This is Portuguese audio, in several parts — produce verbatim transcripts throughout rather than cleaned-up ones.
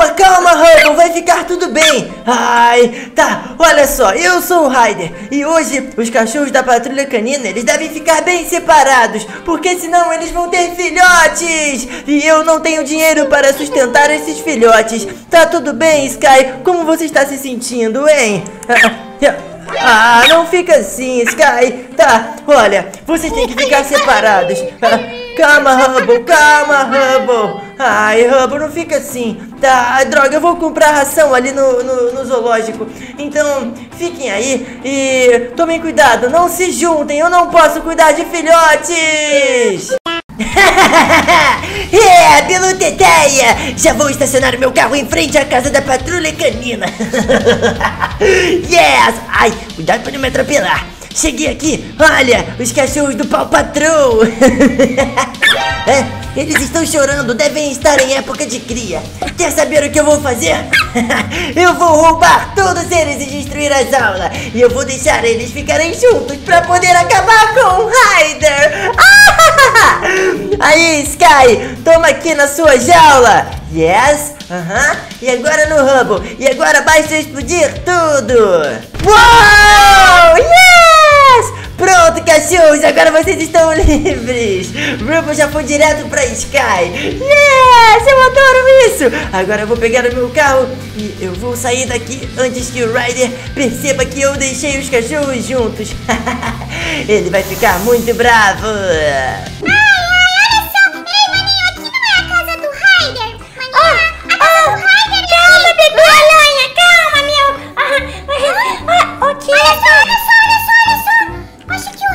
Calma, calma, Rubble, vai ficar tudo bem. Ai, tá, olha só, eu sou o Ryder e hoje os cachorros da Patrulha Canina, eles devem ficar bem separados, porque senão eles vão ter filhotes e eu não tenho dinheiro para sustentar esses filhotes. Tá tudo bem, Skye? Como você está se sentindo, hein? Ah, não fica assim, Skye. Tá, olha, vocês têm que ficar separados. Calma, Rubble, calma, Rubble. Ai, Rubble, não fica assim. Tá, droga, eu vou comprar ração ali no, no, no zoológico. Então, fiquem aí e tomem cuidado, não se juntem. Eu não posso cuidar de filhotes. É, pelo Teteia, já vou estacionar o meu carro em frente à casa da Patrulha Canina. Yes! Ai, cuidado pra não me atropelar. Cheguei aqui, olha, os cachorros do Pau Patrol. É, eles estão chorando, devem estar em época de cria. Quer saber o que eu vou fazer? Eu vou roubar todos eles e destruir as aulas. E eu vou deixar eles ficarem juntos pra poder acabar com o Ryder. Aí, Skye, toma aqui na sua jaula. Yes, aham, uh-huh. E agora no Rubble. E agora basta explodir tudo. Uou, yes! Pronto, cachorros, agora vocês estão livres. Rubble já foi direto pra Skye. Yes, eu adoro isso. Agora eu vou pegar o meu carro e eu vou sair daqui antes que o Ryder perceba que eu deixei os cachorros juntos. Ele vai ficar muito bravo. Vai, vai, vai, atrás, vai, atrás,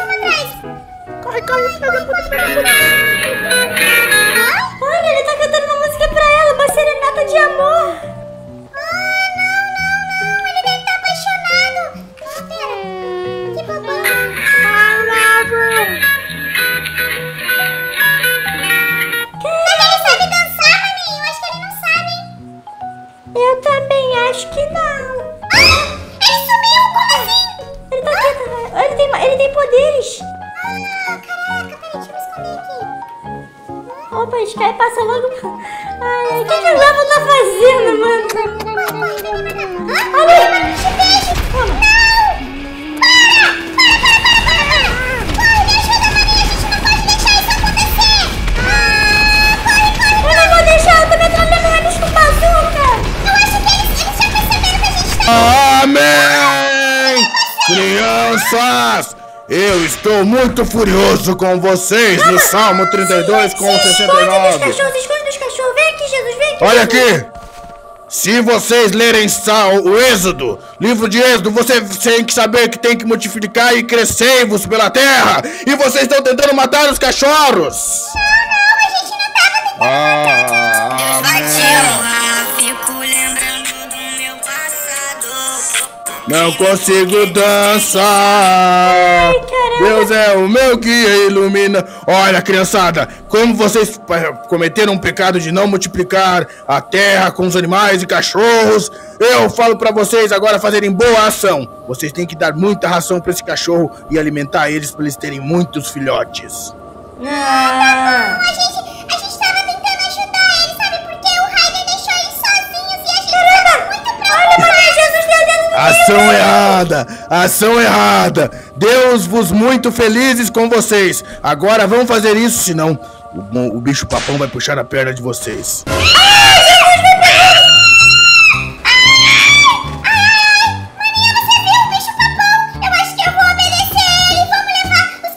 vai, atrás. Corre, corre, corre. Ah? Olha, ele tá cantando uma música pra ela, uma serenata de amor. Ah, não, não, não. Ele deve estar apaixonado. Não, pera. Que bobão. Mas ele sabe dançar, maninho. Acho que ele não sabe, hein? Eu também acho que não. Ah, ele sumiu. Como assim? Ele tá ah? Ele tem, ele tem poderes. Ah, caraca, peraí, deixa eu me esconder aqui. Opa, a Skye passa logo. Ai, o que, que o Rubble tá fazendo, mano? Pode, pode, vem me matar. Ah, olha aí, mano, te beijo. Toma. Não! Para! Para, para, para, para! Corre, me ajuda, mano, a gente não pode deixar isso acontecer! Ah, corre, corre, corre! Eu não vou deixar, eu tô metralhando o Rubble com bazuca! Eu acho que eles, eles já perceberam que a gente tá... Amém! Crianças! Eu estou muito furioso com vocês. Calma. No Salmo trinta e dois, com sessenta e nove. Se esconde dos cachorros, se esconde dos cachorros. Vem aqui, Jesus, vem aqui. Olha Jesus. Aqui. Se vocês lerem Sal, o Êxodo, livro de Êxodo, vocês têm que saber que tem que multiplicar e crescei-vos pela terra. E vocês estão tentando matar os cachorros. Não, não, a gente não estava tentando ah, matar. Deus bateu. Fico lembrando do meu passado. Não consigo dançar. Ai, Deus é o meu guia, ilumina. Olha, criançada, como vocês cometeram um pecado de não multiplicar a terra com os animais e cachorros, eu falo pra vocês agora fazerem boa ação. Vocês têm que dar muita ração pra esse cachorro e alimentar eles pra eles terem muitos filhotes. Ah, não, a gente, a gente tava tentando ajudar eles, sabe? Porque o Ryder deixou eles sozinhos e a gente tava muito pra... Olha, mamãe, Jesus deu dentro do ação errada, ação errada. Deus vos muito felizes com vocês. Agora vão fazer isso, senão o, o bicho papão vai puxar a perna de vocês. Ai, Jesus, me pegou! Ai, ai, ai! Maninha, você viu o bicho papão? Eu acho que eu vou obedecer ele. Vamos levar os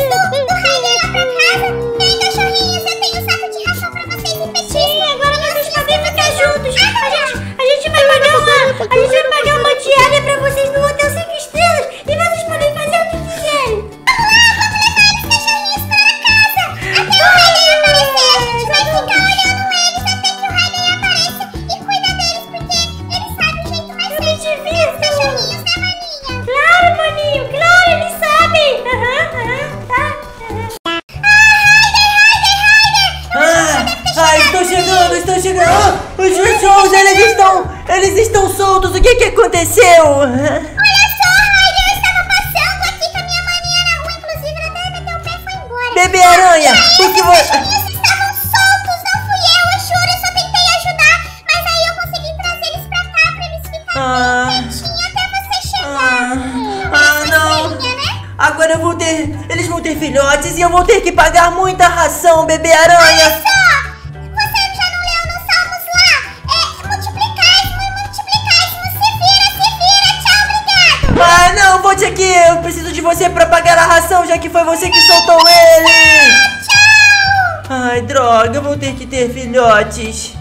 cachorrinhos do, do Ryder lá pra casa. Vem, cachorrinhos, eu tenho um saco de ração pra vocês e petisco. Sim, agora nós vamos poder ficar juntos. A gente, a gente vai pagar uma, a gente vai pagar uma diária pra vocês no hotel cinco estrelas e vocês podem fazer o que quiserem. Vamos lá, vamos levar eles cachorrinhos para casa. Até o Ryder aparecer. A gente vai ficar olhando eles até que o Ryder apareça e cuida deles, porque eles sabem o jeito mais certo de ver os cachorrinhos, né, maninha? Claro, maninho, claro, eles sabem. Aham, aham, tá. Ah, Ryder, Ryder, Ryder. Ah, estou chegando, estou chegando. Os cachorros, eles estão, eles estão soltos. O que que aconteceu? Bebê Aranha, o que você... Eles estavam soltos, não fui eu, eu juro, eu só tentei ajudar, mas aí eu consegui trazer eles pra cá, pra eles ficarem ah, quietinhos até você chegar. Ah, ah não. Né? Agora eu vou ter... Eles vão ter filhotes e eu vou ter que pagar muita ração, Bebê Aranha. Olha só, você já não leu nos Salmos lá? É, multiplicais, multiplicais, se vira, se vira, tchau, obrigado. Ah, não, volte aqui, eu preciso de você pra pagar a ração, já que foi você que soltou ele. Ai, droga, eu vou ter que ter filhotes.